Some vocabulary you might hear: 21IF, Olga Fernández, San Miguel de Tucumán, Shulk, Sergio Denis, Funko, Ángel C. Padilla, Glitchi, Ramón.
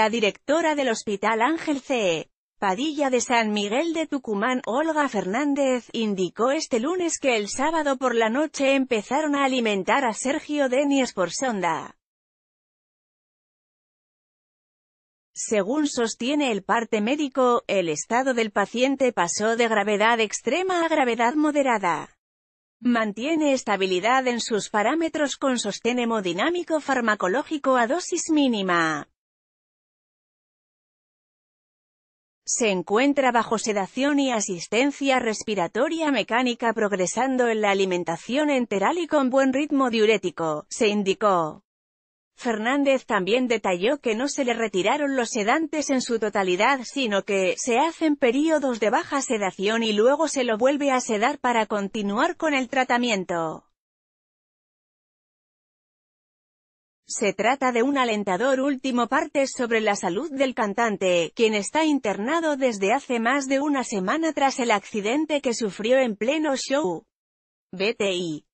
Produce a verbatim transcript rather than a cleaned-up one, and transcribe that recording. La directora del Hospital Ángel C. Padilla de San Miguel de Tucumán, Olga Fernández, indicó este lunes que el sábado por la noche empezaron a alimentar a Sergio Denis por sonda. Según sostiene el parte médico, el estado del paciente pasó de gravedad extrema a gravedad moderada. Mantiene estabilidad en sus parámetros con sostén hemodinámico farmacológico a dosis mínima. Se encuentra bajo sedación y asistencia respiratoria mecánica, progresando en la alimentación enteral y con buen ritmo diurético, se indicó. Fernández también detalló que no se le retiraron los sedantes en su totalidad, sino que se hacen periodos de baja sedación y luego se lo vuelve a sedar para continuar con el tratamiento. Se trata de un alentador último parte sobre la salud del cantante, quien está internado desde hace más de una semana tras el accidente que sufrió en pleno show. B T I.